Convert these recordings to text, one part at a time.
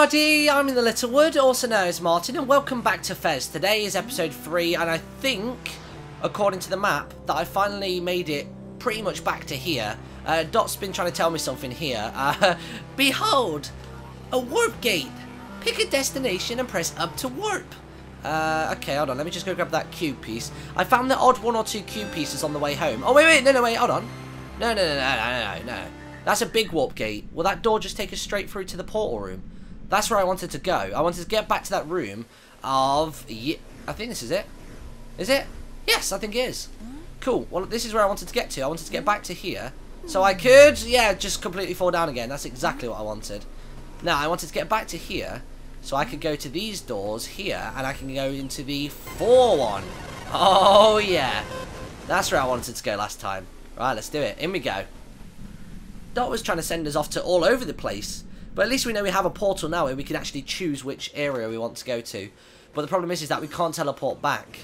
everybody, I'm in the Littlewood, also known as Martin, and welcome back to Fez. Today is episode 3, and I think, according to the map, that I finally made it pretty much back to here. Dot's been trying to tell me something here. Behold! A warp gate! Pick a destination and press up to warp! Okay, hold on, let me just go grab that cube piece. I found the odd one or two cube pieces on the way home. Oh, wait, no, wait, hold on. No. That's a big warp gate. Will that door just take us straight through to the portal room? That's where I wanted to go. I wanted to get back to that room of... I think this is it. Is it? Yes, I think it is. Cool. Well, this is where I wanted to get to. I wanted to get back to here. So I could, yeah, just completely fall down again. That's exactly what I wanted. Now, I wanted to get back to here so I could go to these doors here and I can go into the 4-1. Oh, yeah. That's where I wanted to go last time. Right, let's do it. In we go. Dot was trying to send us off to all over the place, but at least we know we have a portal now where we can actually choose which area we want to go to. But the problem is that we can't teleport back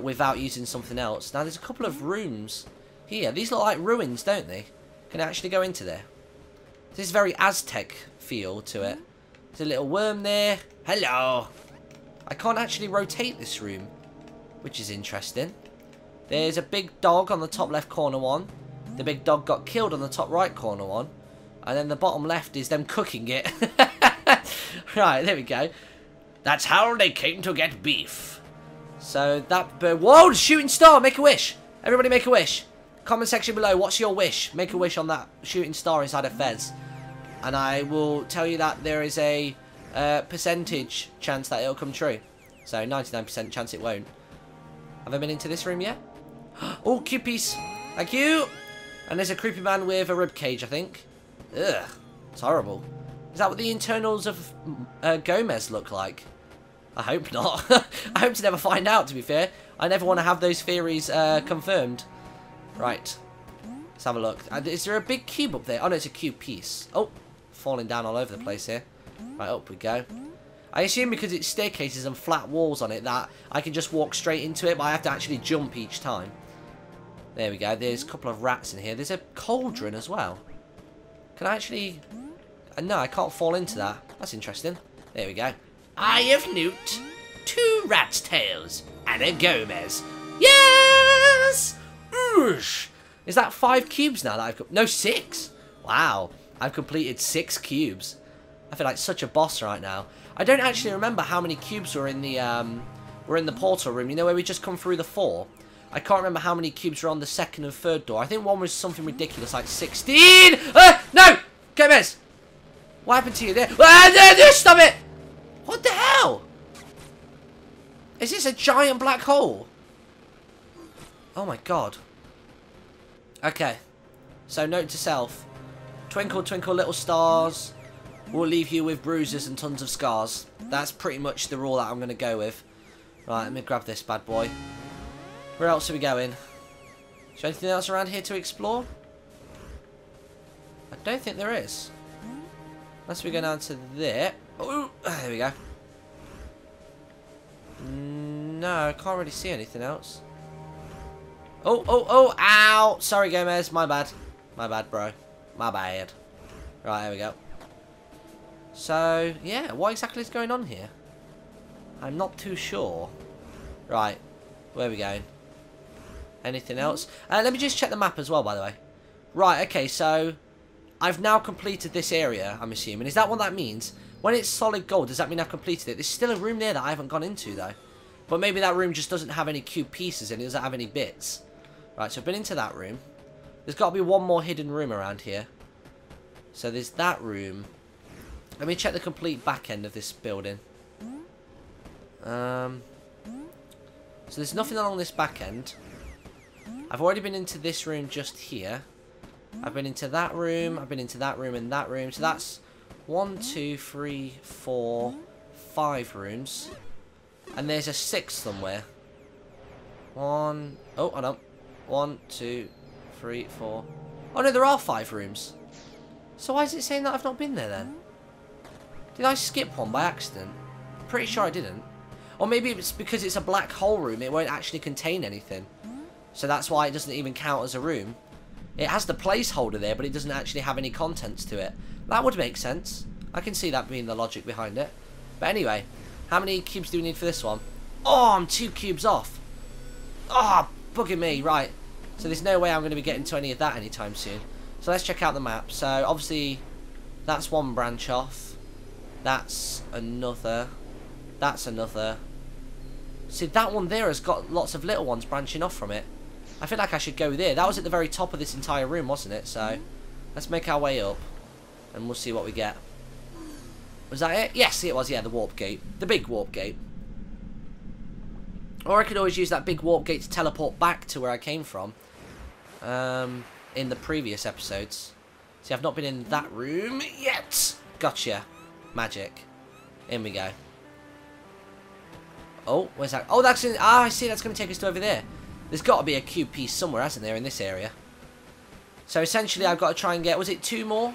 without using something else. Now there's a couple of rooms here. These look like ruins, don't they? Can I actually go into there? This is very Aztec feel to it. There's a little worm there. Hello! I can't actually rotate this room, which is interesting. There's a big dog on the top left corner one. The big dog got killed on the top right corner one. And then the bottom left is them cooking it. Right, there we go. That's how they came to get beef. So that bird... Whoa, shooting star, make a wish. Everybody make a wish. Comment section below, what's your wish? Make a wish on that shooting star inside of Fez. And I will tell you that there is a percentage chance that it'll come true. So 99% chance it won't. Have I been into this room yet? Oh, cute piece. Thank you. And there's a creepy man with a rib cage, I think. Ugh, it's horrible. Is that what the internals of Gomez look like? I hope not. I hope to never find out, to be fair. I never want to have those theories confirmed. Right, let's have a look. Is there a big cube up there? Oh, no, it's a cube piece. Oh, falling down all over the place here. Right, up we go. I assume because it's staircases and flat walls on it that I can just walk straight into it, but I have to actually jump each time. There we go. There's a couple of rats in here. There's a cauldron as well. Can I actually... No, I can't fall into that. That's interesting. There we go. Eye of Newt, 2 rat's tails, and a Gomez. Yes! Oosh! Is that 5 cubes now that I've... No, 6! Wow. I've completed 6 cubes. I feel like such a boss right now. I don't actually remember how many cubes were in the portal room. You know where we just come through the 4? I can't remember how many cubes are on the 2nd and 3rd door. I think one was something ridiculous, like 16! No! Gomez! What happened to you there? No, stop it! What the hell? Is this a giant black hole? Oh my god. Okay. So, note to self. Twinkle, twinkle, little stars. We'll leave you with bruises and tons of scars. That's pretty much the rule that I'm going to go with. Right, let me grab this bad boy. Where else are we going? Is there anything else around here to explore? I don't think there is. Unless we go down to there. Oh, there we go. No, I can't really see anything else. Oh, ow! Sorry, Gomez, my bad. My bad, bro. My bad. Right, there we go. So, yeah, what exactly is going on here? I'm not too sure. Right. Where are we going? Anything else? Let me just check the map as well, by the way. Right, okay, so I've now completed this area, I'm assuming. Is that what that means? When it's solid gold, does that mean I've completed it? There's still a room there that I haven't gone into, though. But maybe that room just doesn't have any cube pieces in it. It doesn't have any bits. Right, so I've been into that room. There's got to be one more hidden room around here. So there's that room. Let me check the complete back end of this building. So there's nothing along this back end. I've already been into this room just here. I've been into that room. I've been into that room and that room. So that's 1, 2, 3, 4, 5 rooms. And there's a 6th somewhere. Oh, hold on. 1, 2, 3, 4. Oh no, there are 5 rooms. So why is it saying that I've not been there then? Did I skip one by accident? Pretty sure I didn't. Or maybe it's because it's a black hole room, it won't actually contain anything. So that's why it doesn't even count as a room. It has the placeholder there, but it doesn't actually have any contents to it. That would make sense. I can see that being the logic behind it. But anyway, how many cubes do we need for this one? Oh, I'm 2 cubes off. Oh, bugging me. Right. So there's no way I'm going to be getting to any of that anytime soon. So let's check out the map. So obviously, that's one branch off. That's another. That's another. See, that one there has got lots of little ones branching off from it. I feel like I should go there. That was at the very top of this entire room, wasn't it? So let's make our way up and we'll see what we get. Was that it? Yes, it was. Yeah, the warp gate. The big warp gate. Or I could always use that big warp gate to teleport back to where I came from in the previous episodes. See, I've not been in that room yet. Gotcha. Magic. In we go. Oh, where's that? Oh, that's in... Ah, I see. That's going to take us to over there. There's got to be a cube piece somewhere, hasn't there, in this area? So essentially, I've got to try and get... Was it 2 more?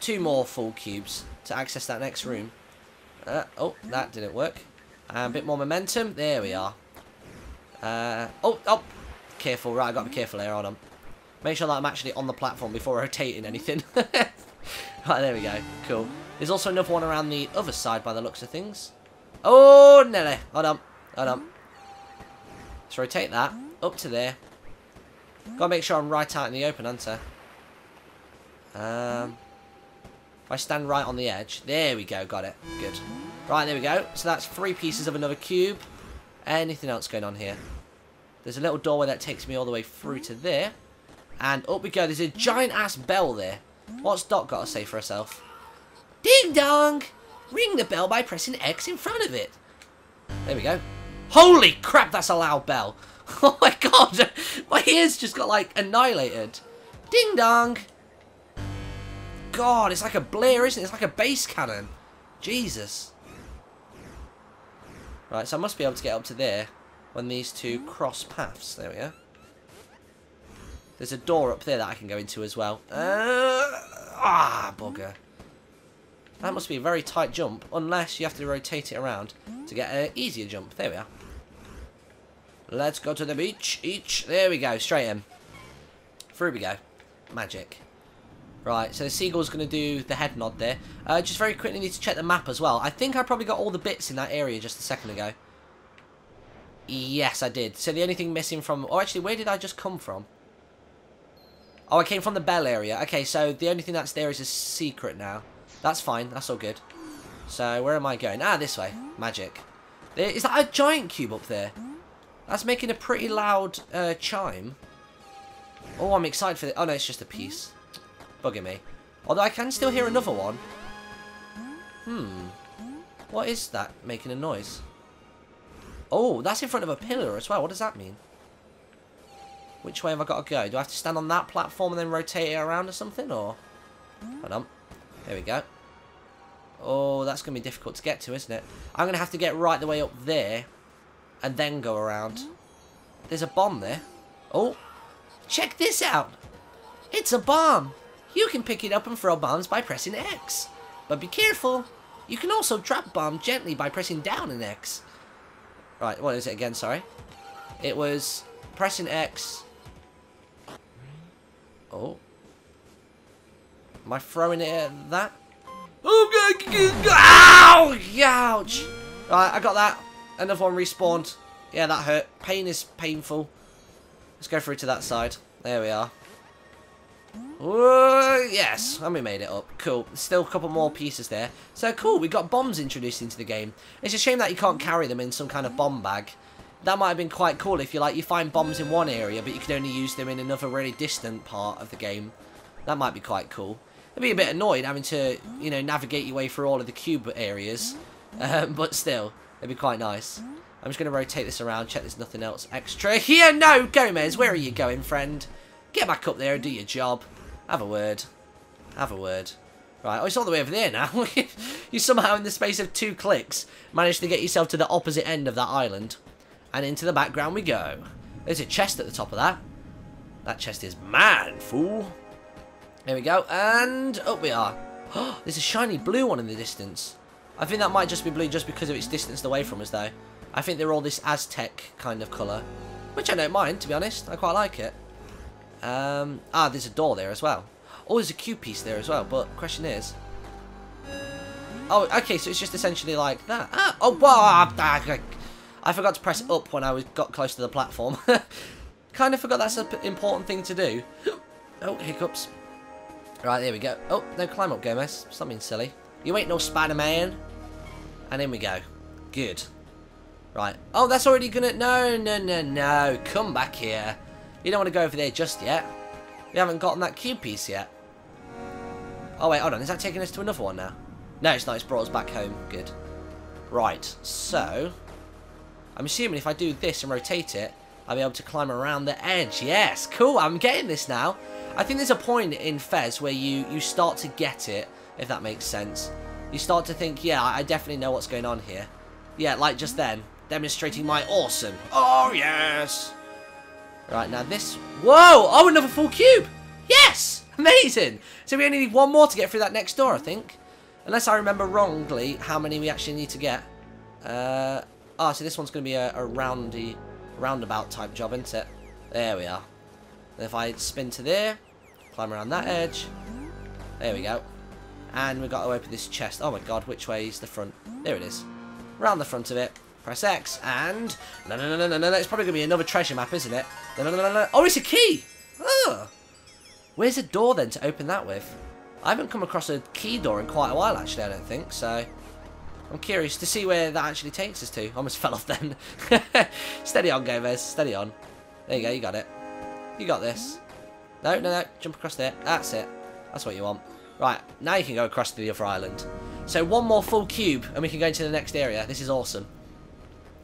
2 more full cubes to access that next room. Oh, that didn't work. A bit more momentum. There we are. Oh. Careful. Right, I've got to be careful here. Hold on. Make sure that I'm actually on the platform before rotating anything. Right, there we go. Cool. There's also another one around the other side by the looks of things. Oh, Nelly. Hold on. Hold on. Let's rotate that up to there. Gotta make sure I'm right out in the open, aren't I? If I stand right on the edge. There we go. Got it. Good. Right, there we go. So that's 3 pieces of another cube. Anything else going on here? There's a little doorway that takes me all the way through to there. And up we go. There's a giant-ass bell there. What's Dot got to say for herself? Ding dong! Ring the bell by pressing X in front of it. There we go. Holy crap, that's a loud bell. Oh my god, my ears just got, like, annihilated. Ding dong! God, it's like a blare, isn't it? It's like a bass cannon. Jesus. Right, so I must be able to get up to there when these two cross paths. There we go. There's a door up there that I can go into as well. Bugger. That must be a very tight jump, unless you have to rotate it around to get an easier jump. There we are. Let's go to the beach. Each. There we go. Straight in. Through we go. Magic. Right, so the seagull's going to do the head nod there. Just very quickly need to check the map as well. I think I probably got all the bits in that area just a second ago. Yes, I did. So the only thing missing from... Oh, actually, where did I just come from? Oh, I came from the bell area. Okay, so the only thing that's there is a secret now. That's fine. That's all good. So, where am I going? Ah, this way. Magic. There, is that a giant cube up there? That's making a pretty loud chime. Oh, I'm excited for this. Oh, no, it's just a piece. Bugging me. Although I can still hear another one. What is that making a noise? Oh, that's in front of a pillar as well. What does that mean? Which way have I got to go? Do I have to stand on that platform and then rotate it around or something? Or... Hold on. There we go. Oh, that's going to be difficult to get to, isn't it? I'm going to have to get right the way up there and then go around. There's a bomb there. Oh, check this out. It's a bomb. You can pick it up and throw bombs by pressing X. But be careful. You can also drop bomb gently by pressing down and X. Right, what is it again? Sorry. It was pressing X. Oh. Am I throwing it at that? Oh, ow! Ouch! Right, I got that. Another one respawned. Yeah, that hurt. Pain is painful. Let's go through to that side. There we are. Ooh, yes, and we made it up. Cool. Still a couple more pieces there. So cool, we got bombs introduced into the game. It's a shame that you can't carry them in some kind of bomb bag. That might have been quite cool if you like. You find bombs in one area, but you can only use them in another really distant part of the game. That might be quite cool. I'd be a bit annoyed having to, you know, navigate your way through all of the cube areas. But still, it'd be quite nice. I'm just going to rotate this around, check there's nothing else extra here. No, Gomez, where are you going, friend? Get back up there and do your job. Have a word. Have a word. Right, oh, it's all the way over there now. You somehow, in the space of 2 clicks, managed to get yourself to the opposite end of that island. And into the background we go. There's a chest at the top of that. That chest is mad, fool. There we go, and up we are. Oh, there's a shiny blue one in the distance. I think that might just be blue just because of its distanced away from us, though. I think they're all this Aztec kind of colour, which I don't mind, to be honest. I quite like it. There's a door there as well. Oh, there's a cube piece there as well, but question is... Oh, okay, so it's just essentially like that. Ah, oh, wow! I forgot to press up when got close to the platform. Kind of forgot that's an important thing to do. Oh, hiccups. Right, there we go. Oh, no, climb up, Gomez. Stop being silly. You ain't no Spider-Man. And in we go. Good. Right. Oh, that's already gonna... No, no, no, no. Come back here. You don't want to go over there just yet. We haven't gotten that cube piece yet. Oh, wait, hold on. Is that taking us to another one now? No, it's not. It's brought us back home. Good. Right. So, I'm assuming if I do this and rotate it, I'll be able to climb around the edge. Yes. Cool. I'm getting this now. I think there's a point in Fez where you start to get it, if that makes sense. You start to think, yeah, I definitely know what's going on here. Yeah, like just then. Demonstrating my awesome. Oh, yes. Right, now this. Whoa. Oh, another full cube. Yes. Amazing. So we only need one more to get through that next door, I think. Unless I remember wrongly how many we actually need to get. So this one's going to be a roundabout type job, isn't it? There we are. And if I spin to there, climb around that edge. There we go. And we've got to open this chest. Oh my god, which way is the front? There it is. Round the front of it. Press X and... No, no, no, no, no, no. It's probably going to be another treasure map, isn't it? No, no, no, no, no. Oh, it's a key! Oh! Where's a door then to open that with? I haven't come across a key door in quite a while, actually, I don't think, so... I'm curious to see where that actually takes us to. Almost fell off then. Steady on, Gomez. Steady on. There you go. You got it. You got this. No, no, no. Jump across there. That's it. That's what you want. Right. Now you can go across to the other island. So one more full cube, and we can go into the next area. This is awesome.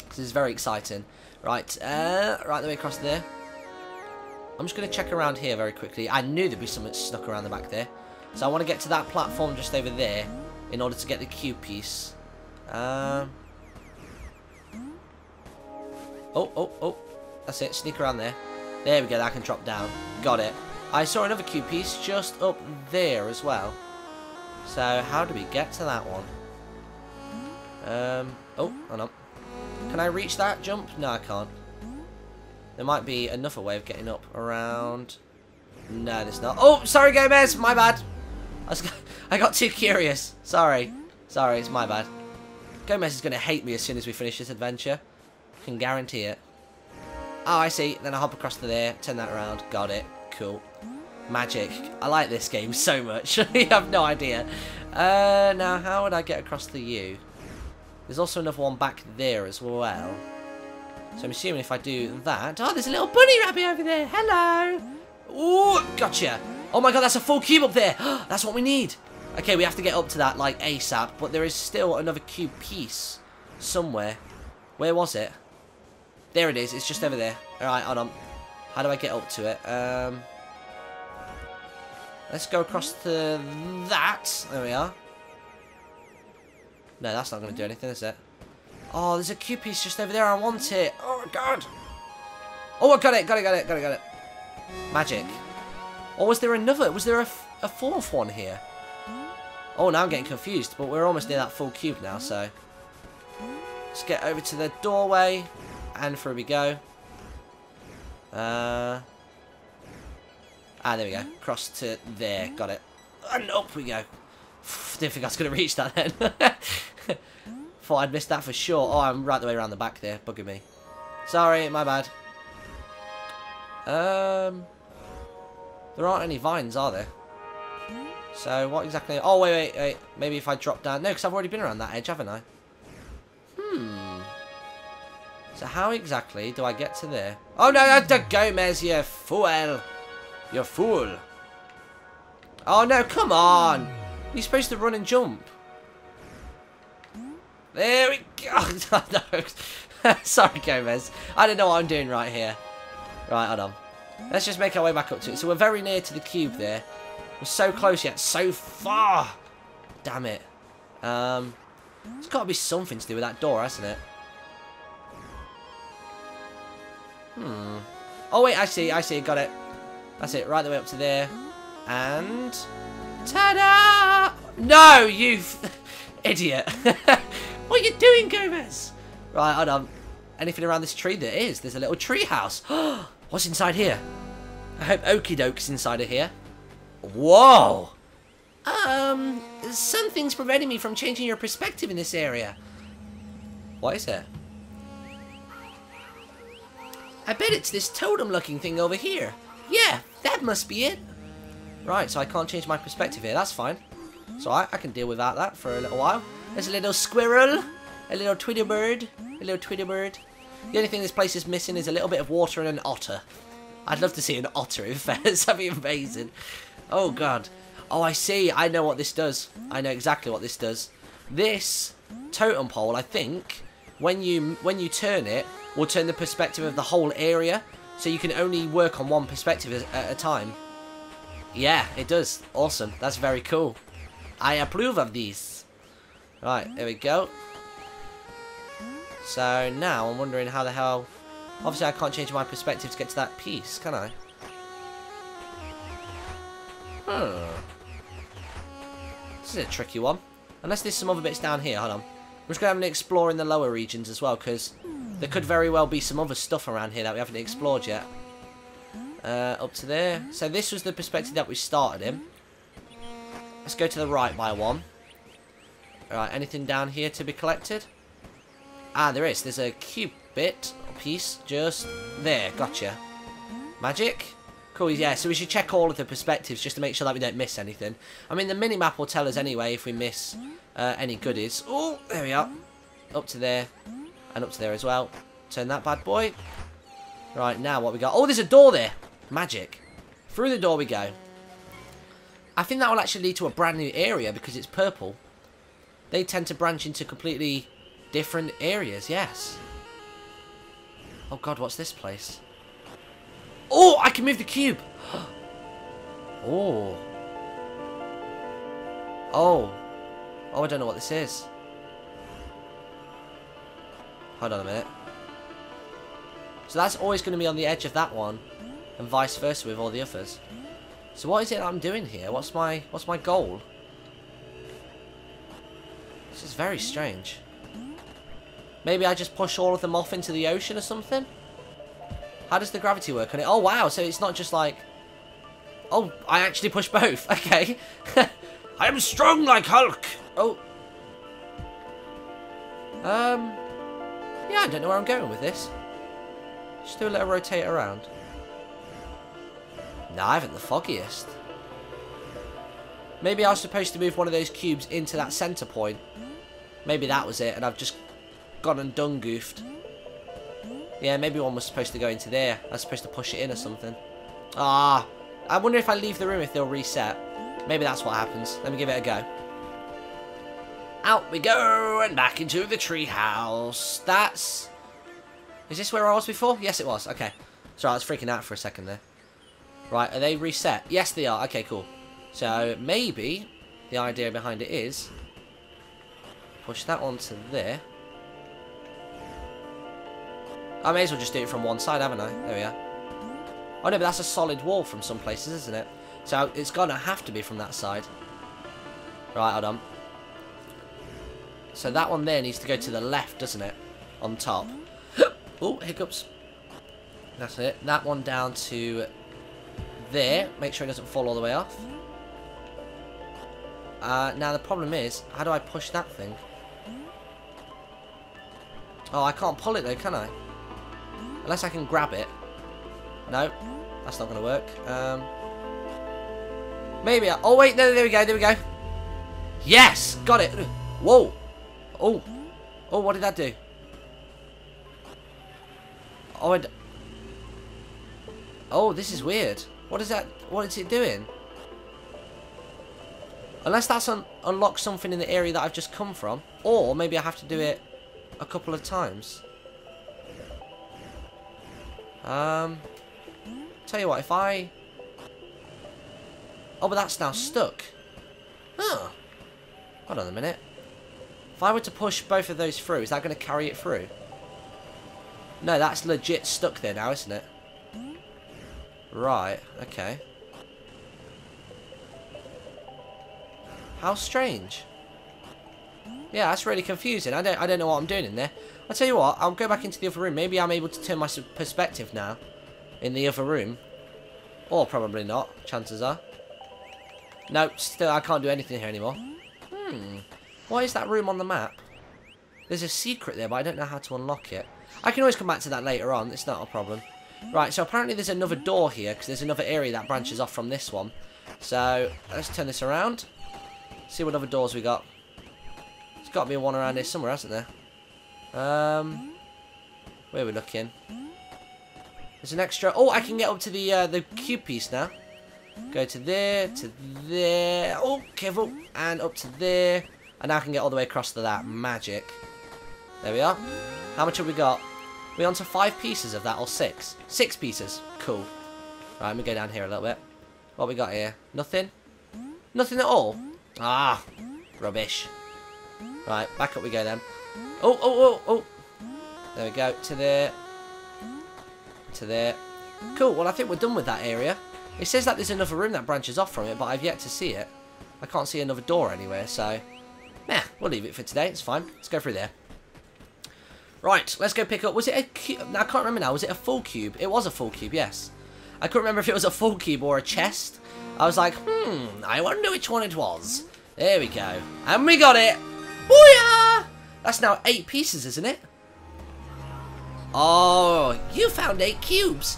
This is very exciting. Right. Right the way across there. I'm just going to check around here very quickly. I knew there'd be something snuck around the back there. So I want to get to that platform just over there in order to get the cube piece. Oh, oh, oh. That's it. Sneak around there. There we go. I can drop down. Got it. I saw another cube piece just up there as well. So how do we get to that one? Oh, hold on. Can I reach that jump? No, I can't. There might be another way of getting up around... No, there's not. Oh, sorry, Gomez. My bad. I got too curious. Sorry. Sorry, it's my bad. Gomez is going to hate me as soon as we finish this adventure. I can guarantee it. Oh, I see. Then I hop across to there. Turn that around. Got it. Cool. Magic. I like this game so much. You have no idea. Now, how would I get across to you? There's also another one back there as well. So I'm assuming if I do that... Oh, there's a little bunny rabbit over there. Hello. Ooh, gotcha. Oh my god, that's a full cube up there. That's what we need. Okay, we have to get up to that, like, ASAP. But there is still another cube piece somewhere. Where was it? There it is. It's just over there. Alright, hold on. How do I get up to it? Let's go across to that. There we are. No, that's not going to do anything, is it? Oh, there's a cube piece just over there. I want it. Oh, god. Oh, I got it. Got it, got it, got it, got it. Magic. Or was there another? Was there a fourth one here? Oh, now I'm getting confused. But we're almost near that full cube now, so... Let's get over to the doorway. And through we go. There we go. Cross to there. Got it. And up we go. Didn't think I was going to reach that then. Thought I'd missed that for sure. Oh, I'm right the way around the back there. Bugging me. Sorry, my bad. There aren't any vines, are there? So what exactly? Oh, wait, wait, wait. Maybe if I drop down. No, because I've already been around that edge, haven't I? So how exactly do I get to there? Oh no, Gomez, you fool! You fool! Oh no, come on! You're supposed to run and jump. There we go. No. Sorry, Gomez. I don't know what I'm doing right here. Right, hold on. Let's just make our way back up to it. So we're very near to the cube there. We're so close yet so far. Damn it. It's got to be something to do with that door, hasn't it? Oh wait, I see, got it. That's it, right the way up to there. And... Ta-da! No, you idiot. What are you doing, Gomez? Right, hold on. Anything around this tree? There is. There's a little tree house. What's inside here? I hope Okie Doke's inside of here. Whoa! Something's preventing me from changing your perspective in this area. What is it? I bet it's this totem-looking thing over here. Yeah, that must be it. Right, so I can't change my perspective here. That's fine. So I can deal without that for a little while. There's a little squirrel, a little Twitterbird, a little Twitterbird. The only thing this place is missing is a little bit of water and an otter. I'd love to see an otter in Fez. That'd be amazing. Oh, God. Oh, I see. I know what this does. I know exactly what this does. This totem pole, I think, when you turn it, will turn the perspective of the whole area. So you can only work on one perspective at a time. Yeah, it does. Awesome. That's very cool. I approve of these. Right, there we go. So now I'm wondering how the hell... Obviously I can't change my perspective to get to that piece, can I? This is a tricky one. Unless there's some other bits down here. Hold on. I'm just going to have an explore in the lower regions as well, because there could very well be some other stuff around here that we haven't explored yet. Up to there. So this was the perspective that we started in. Let's go to the right by one. Alright, anything down here to be collected? Ah, there is. There's a cube bit or piece just there. Gotcha. Magic? Cool, yeah. So we should check all of the perspectives just to make sure that we don't miss anything. I mean, the mini-map will tell us anyway if we miss any goodies. Oh, there we are. Up to there. And up to there as well. Turn that bad boy. Right, now what we got? Oh, there's a door there. Magic. Through the door we go. I think that will actually lead to a brand new area because it's purple. They tend to branch into completely different areas, yes. Oh God, what's this place? Oh, I can move the cube. Oh. Oh. Oh, I don't know what this is. Hold on a minute. So that's always going to be on the edge of that one, and vice versa with all the others. So what is it I'm doing here? What's my goal? This is very strange. Maybe I just push all of them off into the ocean or something? How does the gravity work on it? Oh, wow, so it's not just like... Oh, I actually push both. Okay. I am strong like Hulk. Oh. Yeah, I don't know where I'm going with this. Just do a little rotate around. No, I haven't the foggiest. Maybe I was supposed to move one of those cubes into that centre point. Maybe that was it, and I've just... gone and done goofed. Yeah, maybe one was supposed to go into there. I was supposed to push it in or something. Ah, I wonder if I leave the room if they'll reset. Maybe that's what happens. Let me give it a go. Out we go and back into the treehouse. That's... Is this where I was before? Yes, it was. Okay. Sorry, I was freaking out for a second there. Right, are they reset? Yes, they are. Okay, cool. So maybe the idea behind it is... push that onto there. I may as well just do it from one side, haven't I? There we are. Oh no, but that's a solid wall from some places, isn't it? So it's gonna have to be from that side. Right, hold on. So that one there needs to go to the left, doesn't it? On top. Oh, hiccups. That's it. That one down to there. Make sure it doesn't fall all the way off. Now the problem is, how do I push that thing? Oh, I can't pull it though, can I? Unless I can grab it. No, that's not going to work. Maybe I... Oh, wait, no, there we go, there we go. Yes, got it. Whoa. Oh. Oh, what did that do? Oh, oh, this is weird. What is that? What is it doing? Unless that's unlocked something in the area that I've just come from. Or maybe I have to do it a couple of times. Tell you what, if I... Oh, but that's now stuck. Huh. Hold on a minute. If I were to push both of those through, is that going to carry it through? No, that's legit stuck there now, isn't it? Right, okay. How strange. Yeah, that's really confusing. I don't know what I'm doing in there. I'll tell you what, I'll go back into the other room. Maybe I'm able to turn my perspective now in the other room. Or probably not, chances are. No, still, I can't do anything here anymore. Hmm. Why is that room on the map? There's a secret there, but I don't know how to unlock it. I can always come back to that later on. It's not a problem. Right, so apparently there's another door here, because there's another area that branches off from this one. So, let's turn this around. See what other doors we got. There's got to be one around here somewhere, hasn't there? Where are we looking? There's an extra... Oh, I can get up to the cube piece now. Go to there... Oh, careful. And up to there. And now I can get all the way across to that. Magic. There we are. How much have we got? We're on to 5 pieces of that, or 6. 6 pieces. Cool. Right, let me go down here a little bit. What we got here? Nothing? Nothing at all? Ah, rubbish. Right, back up we go then. Oh, oh, oh, oh. There we go. To there. To there. Cool, well I think we're done with that area. It says that there's another room that branches off from it, but I've yet to see it. I can't see another door anywhere, so... Meh, we'll leave it for today. It's fine. Let's go through there. Right, let's go pick up... Was it a cube? I can't remember now. Was it a full cube? It was a full cube, yes. I couldn't remember if it was a full cube or a chest. I was like, I wonder which one it was. There we go. And we got it! Booyah! That's now 8 pieces, isn't it? Oh, you found 8 cubes.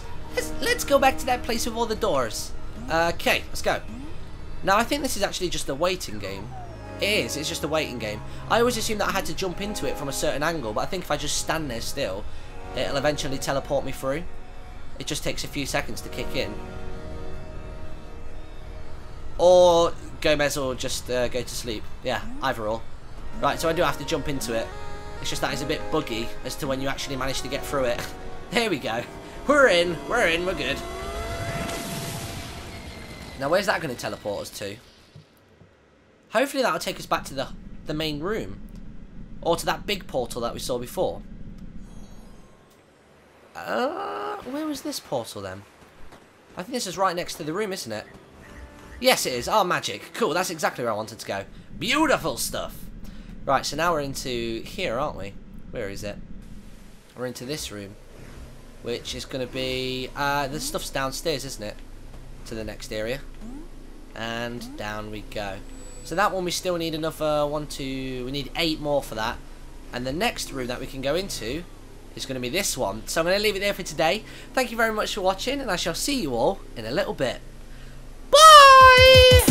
Let's go back to that place with all the doors. Okay, let's go. Now, I think this is actually just a waiting game. It is, it's just a waiting game. I always assumed that I had to jump into it from a certain angle, but I think if I just stand there still, it'll eventually teleport me through. It just takes a few seconds to kick in. Or Gomez will just go to sleep. Yeah, either or. Right, so I do have to jump into it. It's just that it's a bit buggy as to when you actually manage to get through it. There we go. We're in, we're in, we're good. Now where's that going to teleport us to? Hopefully that'll take us back to the main room. Or to that big portal that we saw before. Where was this portal then? I think this is right next to the room, isn't it? Yes, it is. Oh, magic. Cool, that's exactly where I wanted to go. Beautiful stuff. Right, so now we're into here, aren't we? Where is it? We're into this room. Which is going to be... the stuff's downstairs, isn't it? To the next area. And down we go. So that one we still need another one, two... We need 8 more for that. And the next room that we can go into is going to be this one. So I'm going to leave it there for today. Thank you very much for watching, and I shall see you all in a little bit. Bye!